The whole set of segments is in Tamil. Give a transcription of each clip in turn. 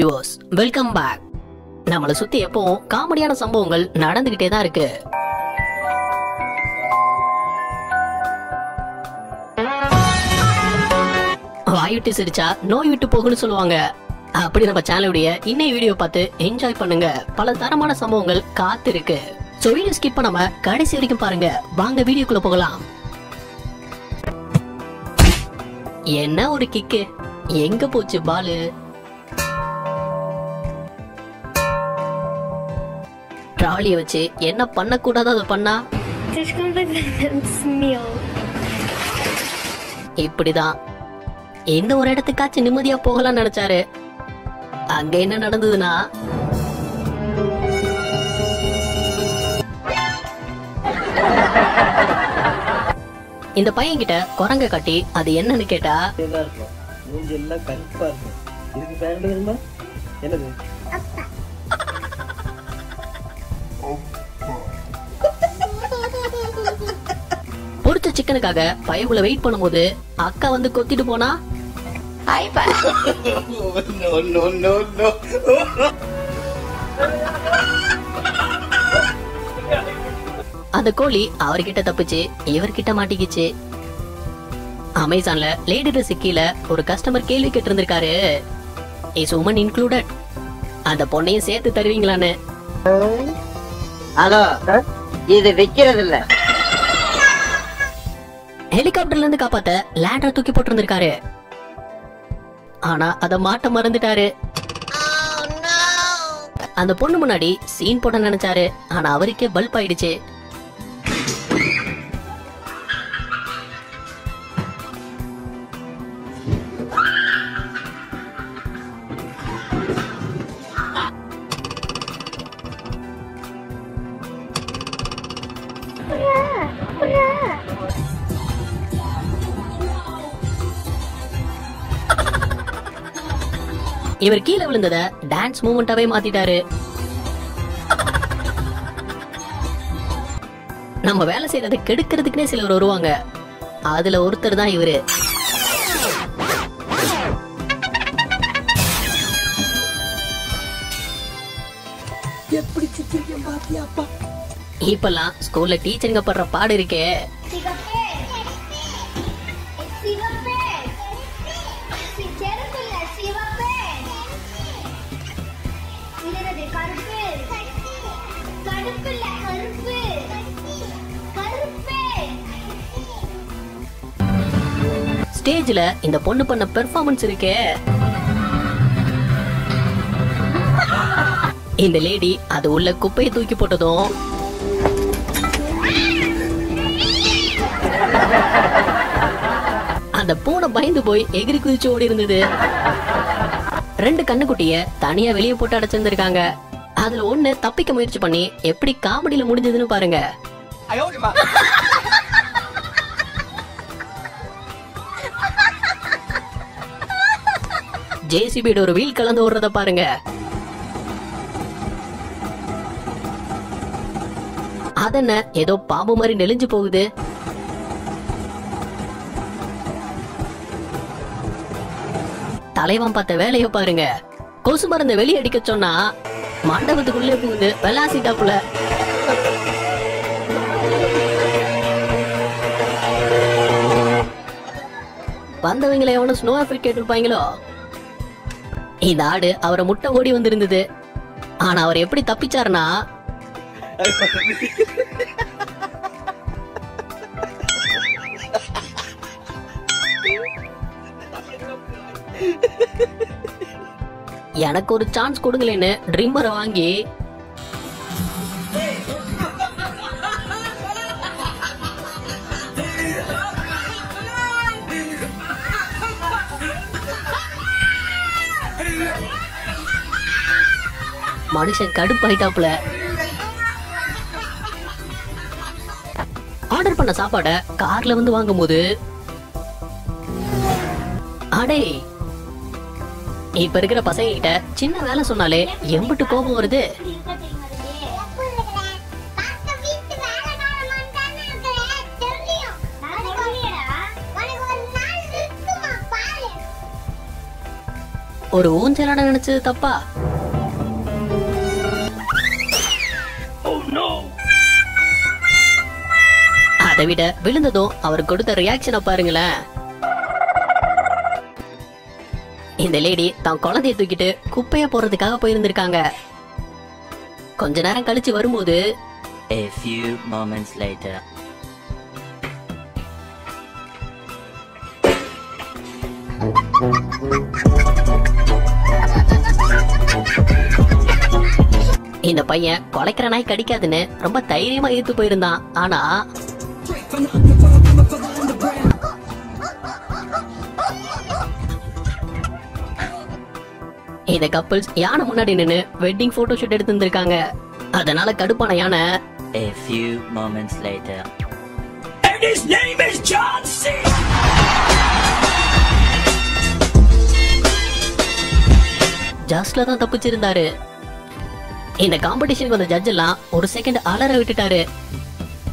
viewers, welcome back. நம்மள சுத்தி எப்பவும் காமெடியான சம்பவங்கள் நடந்துகிட்டே தான் இருக்கு. வாயுட்டி சிரிச்சா நோய் விட்டு போகுன்னு சொல்லுவாங்க. அப்படி நம்ம சேனலுடைய இன்னைய வீடியோ பார்த்து என்ஜாய் பண்ணுங்க. பல தரமான சம்பவங்கள் காத்திருக்கு. சோ வீடியோ ஸ்கிப் பண்ணாம கடைசி வரைக்கும் பாருங்க. வாங்க வீடியோக்குள்ள போகலாம். என்ன ஒரு கிக்கு, எங்க போச்சு பாலு? ட்ராலியை வச்சு என்ன பண்ணக்கூடாதோ அதை பண்ணா. இப்படிதான் எந்த ஒரு இடத்துக்காச்சும் நிம்மதியா போகலாம்னு நினைச்சாரு. அங்க என்ன நடந்ததுன்னா, இந்த பையன் கிட்ட குரங்க கட்டி அது என்னன்னு கேட்டா, பொரிச்ச சிக்கனுக்காக பயவுல வெயிட் பண்ணும் போது அக்கா வந்து கொத்திட்டு போனா. அந்த கோழி அவர்கிட்ட தப்பிச்சு இவர்கிட்ட மாட்டிக்கிச்சு. அமேசான்ல லேடி ட்ரெஸ் கீழ ஒரு கஸ்டமர் கேள்வி கேட்டு இருந்திருக்காரு, இஸ் உமன் இன்க்ளூடட், அந்த பொண்ணையும் சேர்த்து தருவீங்களான்னு. ஹெலிகாப்டர்ல இருந்து காப்பாத்த லேண்டர் தூக்கி போட்டு இருந்திருக்காரு. ஆனா அத மாட்ட மறந்துட்டாரு. அந்த பொண்ணு முன்னாடி சீன் போட நினைச்சாரு, ஆனா அவருக்கே பல்ப் ஆயிடுச்சு. இவர் கீழே விழுந்தத டான்ஸ் மூமெண்டாவே மாத்திட்டாரு. நம்ம வேலை செய்யறத கெடுக்கிறதுக்குனே சிலர் வருவாங்க, அதுல ஒருத்தர் தான் இவரு. இப்பெல்லாம் ஸ்கூல்ல டீச்சருங்க படுற பாடு இருக்கே. ஸ்டேஜ்ல இந்த பொண்ணு பண்ண பெர்ஃபார்மன்ஸ் இருக்கே, இந்த லேடி அது உள்ள குப்பையை தூக்கி போட்டதும் அந்த பூனை பயந்து போய் எகிரி குதிச்சு ஓடி இருந்தது. ரெண்டு கண்ணுக்குட்டிய தனியா வெளியே போட்டு அடைச்சிருந்திருக்காங்க. அதுல ஒண்ணு தப்பிக்க முயற்சி பண்ணி எப்படி காமெடியில முடிஞ்சதுன்னு பாருங்க. ஜேசிபி ஒரு வீல் கலந்து ஓடுறத பாருங்க. அதென்ன ஏதோ பாம்பு மாதிரி நெளிஞ்சு போகுது. தலைவன் பார்த்த வேலைய பாருங்க. கொசு மருந்த வெளியே அடிக்க சொன்னா மண்டபத்துக்குள்ளே போகுது வெலாசிட்டாப்புல. வந்தவங்களை எவனும் ஸ்னோ ஆஃபில் கேட்டுருப்பாங்களோ. இந்த ஆடு அவரை முட்டை ஓடி வந்திருந்தது. ஆனா அவர் எப்படி தப்பிச்சாருன்னா, எனக்கு ஒரு சான்ஸ் கொடுங்களேன்னு ட்ரீமரை வாங்கி மனுஷன் கடுப்பாயிட்டாப்புல. ஆர்டர் பண்ண சாப்பாட கார்ல வந்து வாங்கும் போது, அடே இப்ப இருக்கிற பசங்க கிட்ட சின்ன வேலை சொன்னாலே எம்பிட்டு கோபம் வருது. ஒரு ஊஞ்சலாட நினைச்சது தப்பா? அதை விட விழுந்ததும் அவர் கொடுத்த ரியாக்ஷனை பாருங்களேன். இந்த லேடி தான் குழந்தைய தூக்கிட்டு குப்பைய போறதுக்காக போயிருந்திருக்காங்க. கொஞ்ச நேரம் கழிச்சு வரும்போது a few moments later இந்த பையன் கொலைக்கிற நாய் கடிக்காதுன்னு ரொம்ப தைரியமா ஏத்து போயிருந்தான். ஆனா இந்த கப்பல்ஸ் யானை முன்னாடி நின்னு வெட்டிங் போட்டோ ஷூட் எடுத்து இருந்திருக்காங்க. அதனால கடுப்பான யானை a few moments later and his name is John C. ஜாஸ்ல தான் தப்பிச்சிருந்தாரு. இந்த காம்படிஷனுக்கு வந்த ஜட்ஜ் எல்லாம் ஒரு செகண்ட் அலற விட்டுட்டாரு.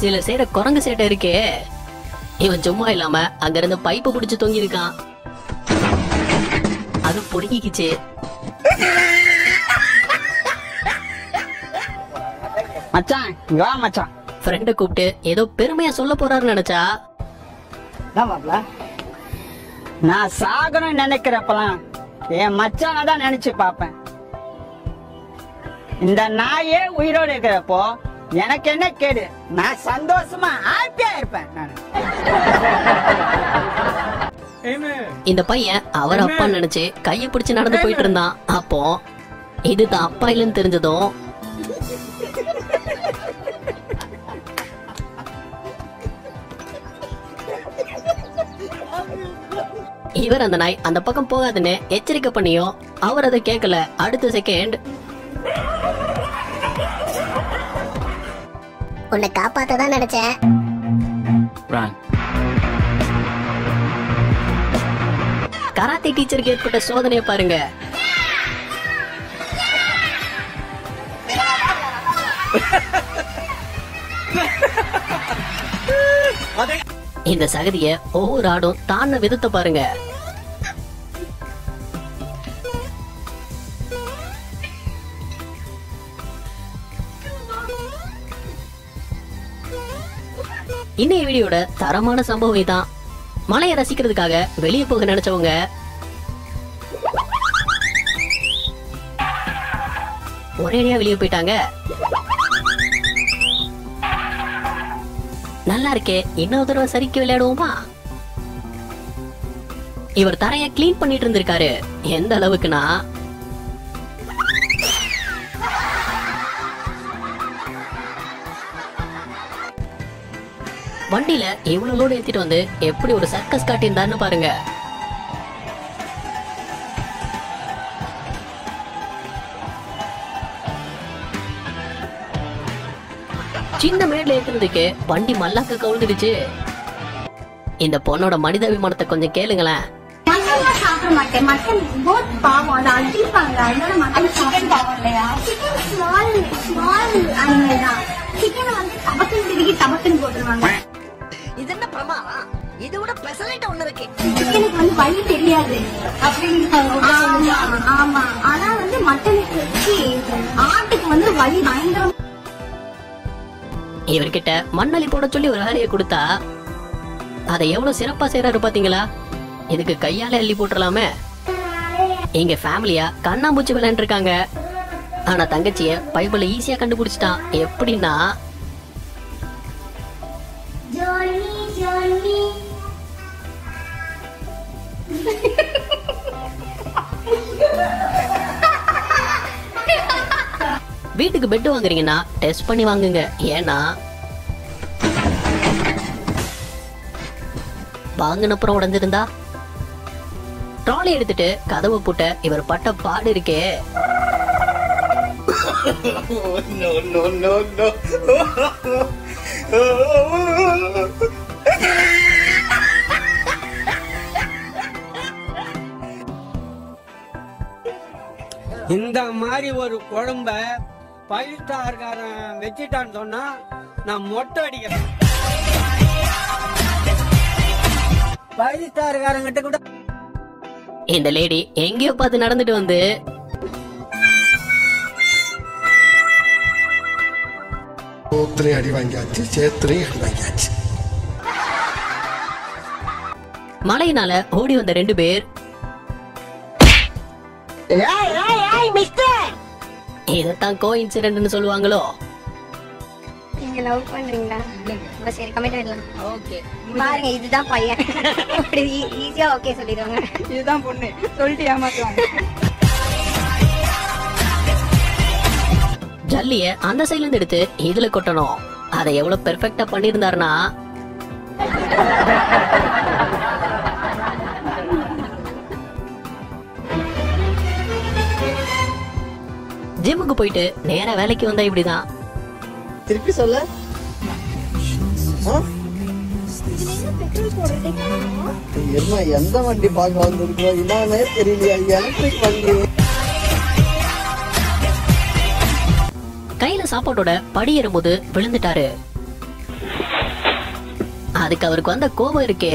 சில சேர குரங்கு சேட்டை இருக்கே. இவன் சும்மா இல்லாம அங்க இருந்து பைப்பு பிடிச்சு தொங்கி இருக்கான். அது பொறுக்கிக்குச்சு. மச்சான் இங்க வா மச்சான். ஃப்ரெண்ட கூப்பிட்டு ஏதோ பெருமையா சொல்ல போறாருன்னு நினைச்சா நான் சாகணும் நினைக்கிறப்பலாம் என் மச்சான தான் நினைச்சு பாப்பேன். இந்த நாயே உயிரோடு இருக்கிறப்போ எனக்கு என்ன கேடு, நான் சந்தோஷமா ஹாப்பியா இருப்பேன். இந்த பையன் அவர் அப்பா நினைச்சு கைய பிடிச்சு நடந்து போயிட்டு இருந்தான். அப்போ இதுதான் அப்பா இல்லன்னு தெரிஞ்சதும் இவர் அந்த நாய் அந்த பக்கம் போகாதுன்னு எச்சரிக்கை பண்ணியும் அவர் அதை கேட்கல. அடுத்த செகண்ட் உன்னை காப்பாத்ததான் நினைச்சேன். கராத்தே டீச்சருக்கு ஏற்பட்ட சோதனையை பாருங்க. இந்த சகதிய ஒவ்வொரு ஆடும் தான விதத்தை பாருங்க. இன்னைய வீடியோட தரமான சம்பவம் இதான். மலையை ரசிக்கிறதுக்காக வெளியே போக நினைச்சவங்க ஒரேடியா வெளியே போயிட்டாங்க. நல்லா இருக்கே, இன்னொரு தடவை சரிக்கு விளையாடுவோமா? இவர் தரைய கிளீன் பண்ணிட்டு இருந்திருக்காரு. எந்த அளவுக்குனா வண்டியில இவ்வளவு லோடு ஏத்திட்டு வந்து எப்படி ஒரு சர்க்கஸ் காட்டியிருந்தாருன்னு பாருங்க. சின்ன மேட்ல ஏத்துறதுக்கு வண்டி மல்லாக்க கவுழ்ந்துடுச்சு. இந்த பொண்ணோட மனிதாபிமானத்தை கொஞ்சம் கேளுங்களேன். இது என்ன பிரமாதம், இது விட பெசலைட் ஒண்ணு இருக்கு. சிக்கனுக்கு வந்து வழி தெரியாது அப்படிங்கிறாங்க. ஆமா, ஆனா வந்து மட்டனுக்கு வச்சு ஆட்டுக்கு வந்து வழி பயங்கரம். இவர்கிட்ட மண்ணலி போட சொல்லி ஒரு வேலையை கொடுத்தா அதை எவ்வளவு சிறப்பா செய்யறாரு பாத்தீங்களா? இதுக்கு கையால அள்ளி போட்டுடலாமே. எங்க ஃபேமிலியா கண்ணாம்பூச்சி விளையாண்டு இருக்காங்க. ஆனா தங்கச்சிய பைபிள ஈஸியா கண்டுபிடிச்சிட்டான். எப்படின்னா வீட்டுக்கு பெட் வாங்குறீங்கன்னா டெஸ்ட் பண்ணி வாங்குங்க. ஏன்னா வாங்கினப்புறம் உடைஞ்சிருந்தா ட்ராலி எடுத்துட்டு கதவை போட்ட இவர் பட்ட பாடு இருக்கே. இந்த மாதிரி ஒரு குழம்ப பயிர்காரன் வச்சுட்டான்னு சொன்னா நான் மொட்டை அடிக்கிறேன். பயிர்காரங்கிட்ட கூட இந்த லேடி எங்கேயோ பார்த்து நடந்துட்டு வந்து அடி வாங்கியாச்சு, சேத்திரையும் அடி வாங்கியாச்சு. மழையினால ஓடி வந்த ரெண்டு பேர் இதத்தான் கோ இன்சிடென்ட்னு சொல்லுவாங்களோ. நீங்க லவ் பண்றீங்களா? அப்ப சரி கமெண்ட் பண்ணலாம். ஓகே பாருங்க, இதுதான் பையன் அப்படி ஈஸியா ஓகே சொல்லிடுவாங்க. இதுதான் பொண்ணு சொல்லிட்டு ஏமாத்துவாங்க. ஜல்லிய அந்த சைடுல இருந்து எடுத்து இதுல கொட்டணும். அதை எவ்வளவு பெர்ஃபெக்ட்டா பண்ணிருந்தாருன்னா ஜிம்முக்கு போயிட்டு நேர வேலைக்கு வந்தா இப்படிதான். திருப்பி சொல்ல எந்த வண்டி பார்க்க வந்திருக்கோம் இதானே தெரியலையா? எலக்ட்ரிக் வண்டி. கையில சாப்பாட்டோட படி ஏறும்போது விழுந்துட்டாரு. அதுக்கு அவருக்கு வந்த கோபம் இருக்கே.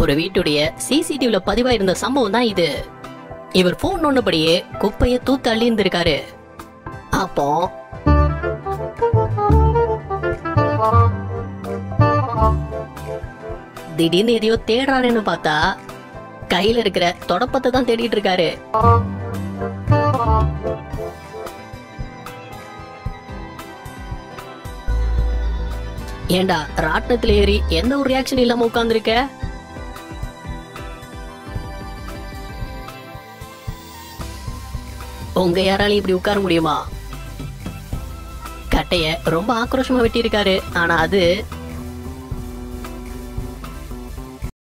ஒரு வீட்டுடைய சிசிடிவில பதிவாயிருந்த சம்பவம் தான் இது. இவர் போன் நோண்டபடியே குப்பைய தூத்து அள்ளி இருந்திருக்காரு. அப்போ திடீர்னு எதையோ தேடுறாருன்னு பார்த்தா கையில இருக்கிற தொடப்பத்தை தான் தேடிட்டு இருக்காரு. ஏண்டா ராட்டனத்துல ஏறி எந்த ஒரு ரியாக்ஷன் இல்லாம உட்கார்ந்துருக்க? உங்க யாராலையும் இப்படி உட்கார முடியுமா? கட்டைய ரொம்ப ஆக்ரோஷமா வெட்டியிருக்காரு. ஆனா அது